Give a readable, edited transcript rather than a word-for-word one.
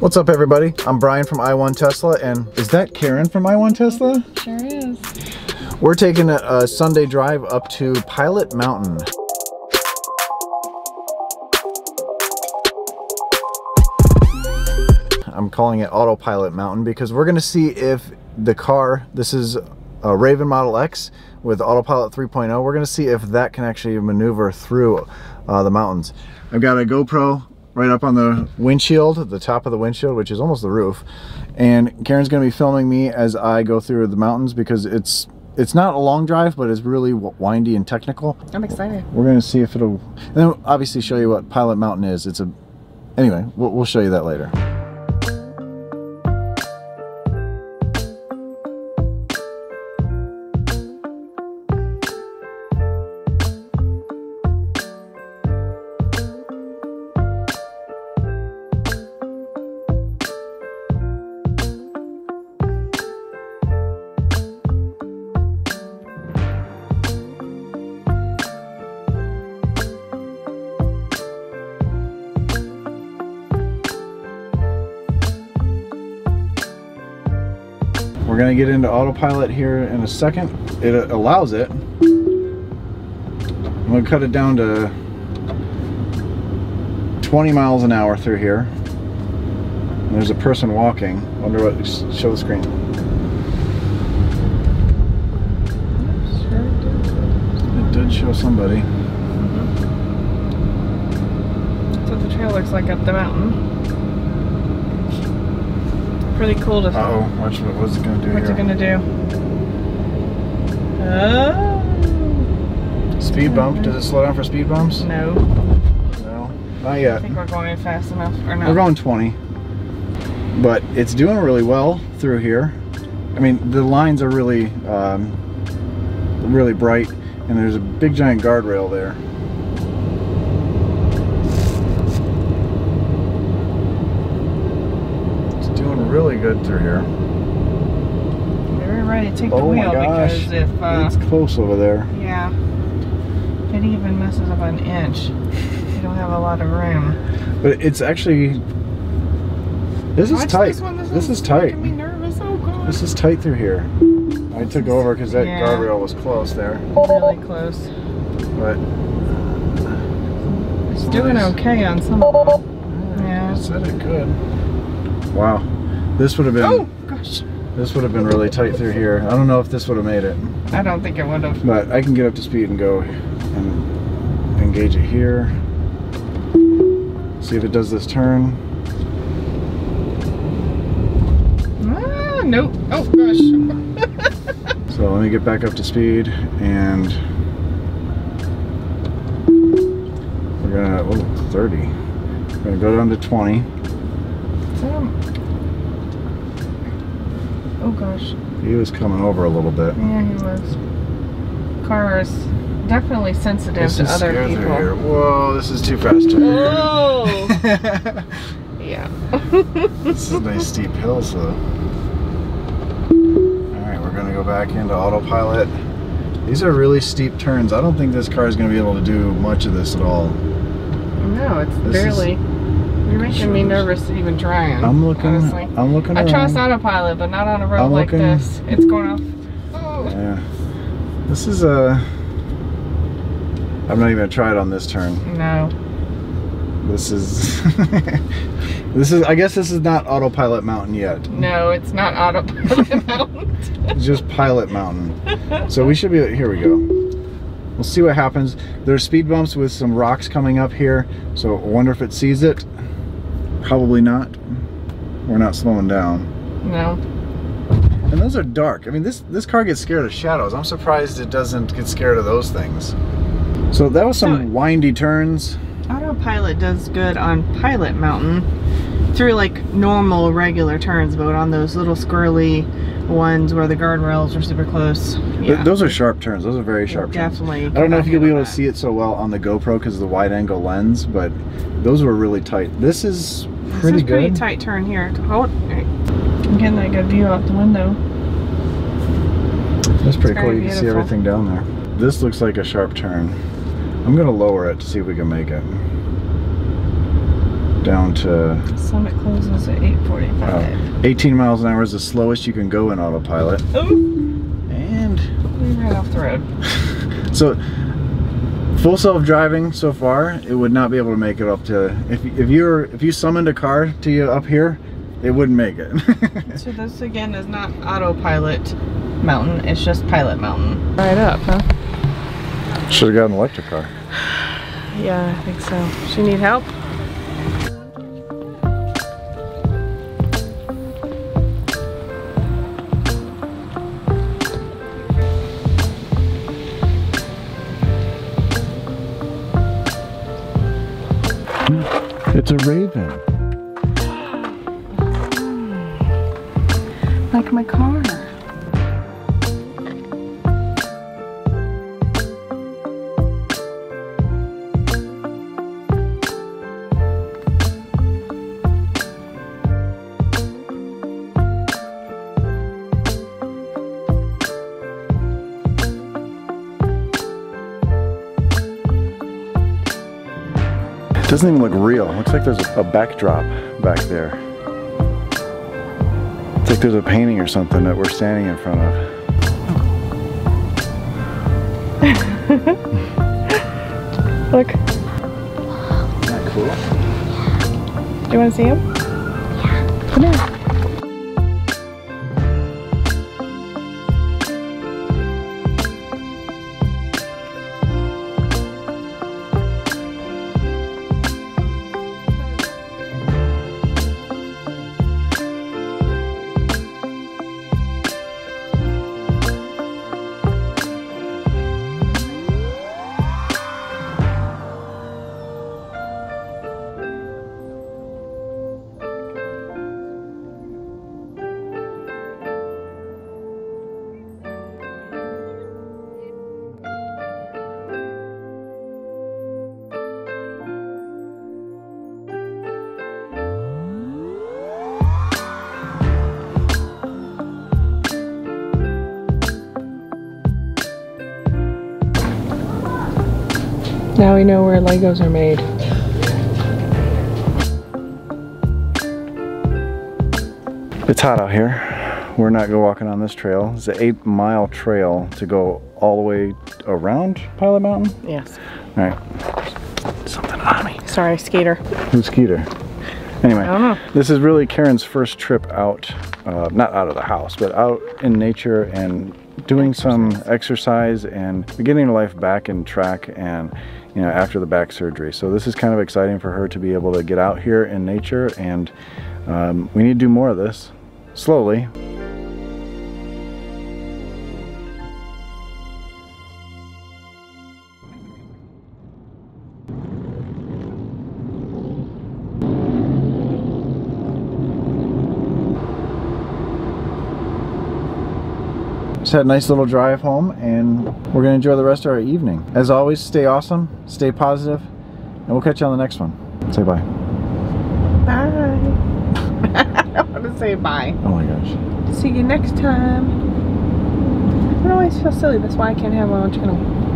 What's up, everybody? I'm Brian from i1 Tesla, and is that Karen from i1 Tesla? Sure is. We're taking a Sunday drive up to Pilot Mountain. I'm calling it Autopilot Mountain because we're going to see if the car, this is a Raven Model X with Autopilot 3.0, we're going to see if that can actually maneuver through the mountains. I've got a GoPro right up on the windshield, the top of the windshield, which is almost the roof. And Karen's gonna be filming me as I go through the mountains because it's not a long drive, but it's really windy and technical. I'm excited. We're gonna see if it'll, and then we'll obviously show you what Pilot Mountain is. It's a, anyway, we'll show you that later. We're gonna get into autopilot here in a second. It allows it. I'm gonna cut it down to 20 miles an hour through here. And there's a person walking. Wonder what, show the screen. It did show somebody. That's what the trail looks like up the mountain. Pretty cool to follow. Uh-oh, watch what it's gonna do. What's it gonna do? Oh. Speed bump. Does it slow down for speed bumps? No. No. Not yet. I think we're going fast enough or not. We're going 20. But it's doing really well through here. I mean, the lines are really really bright, and there's a big giant guardrail there. Really good through here. Very ready to take the wheel because if it's close over there. Yeah. If it even messes up an inch, you don't have a lot of room. But it's actually this is tight. This is tight. Making me nervous. Oh god. This is tight through here. I took over because that guardrail was close there. Really close. But it's doing okay on some of them. Yeah. I said it could. Wow. This would have been. Oh gosh. This would have been really tight through here. I don't know if this would have made it. I don't think it would have. But I can get up to speed and go and engage it here. See if it does this turn. Ah, nope. Oh gosh. So let me get back up to speed and we're gonna 30. We're gonna go down to 20. Oh gosh. He was coming over a little bit. Yeah, he was. Car is definitely sensitive to other people. Here. Whoa, this is too fast. Oh! Yeah. This is a nice steep hill, so. Alright, we're going to go back into autopilot. These are really steep turns. I don't think this car is going to be able to do much of this at all. No, it's barely. You're making me nervous even trying. I'm looking. Honestly. I'm looking around. I trust autopilot, but not on a road like this. It's going off. Oh. Yeah. This is a. I'm not even gonna try it on this turn. No. This is. This is. I guess this is not Autopilot Mountain yet. No, it's not Autopilot Mountain. Just Pilot Mountain. So we should be. Here we go. We'll see what happens. There's speed bumps with some rocks coming up here, so I wonder if it sees it. Probably not. We're not slowing down. No. And those are dark. I mean, this car gets scared of shadows. I'm surprised it doesn't get scared of those things. So that was some windy turns. Autopilot does good on Pilot Mountain through like normal regular turns, but on those little squirrely ones where the guardrails are super close. Yeah. Those are sharp turns. Those are very sharp turns. I don't know if you'll be able to see it so well on the GoPro because of the wide angle lens, but those were really tight. This is pretty good. This is a pretty tight turn here. Hold. I'm getting that good view out the window. That's pretty cool. You can see everything down there. This looks like a sharp turn. I'm going to lower it to see if we can make it. down to... Summit closes at 8:45. 18 miles an hour is the slowest you can go in autopilot. Oh! And... we're right off the road. So, full self-driving so far, it would not be able to make it up to... If you summoned a car to you up here, it wouldn't make it. So this, again, is not autopilot mountain. It's just pilot mountain. Right up, huh? Should have got an electric car. Yeah, I think so. She need help? It's a raven. Like my car. Doesn't even look real. Looks like there's a backdrop back there. It's like there's a painting or something that we're standing in front of. Look. Isn't that cool? Do you want to see him? Yeah. Come on. Now we know where Legos are made. It's hot out here. We're not walking on this trail. It's an 8-mile trail to go all the way around Pilot Mountain? Yes. All right. Something on me. Sorry, Skeeter. Who's Skeeter? Anyway, I don't know. This is really Karen's first trip out, not out of the house, but out in nature and doing some exercise and getting her life back in track, and you know, after the back surgery. So this is kind of exciting for her to be able to get out here in nature, and we need to do more of this slowly. Just had a nice little drive home, and we're going to enjoy the rest of our evening. As always, stay awesome, stay positive, and we'll catch you on the next one. Say bye. Bye. I don't want to say bye. Oh my gosh. See you next time. I always feel silly. That's why I can't have my own channel.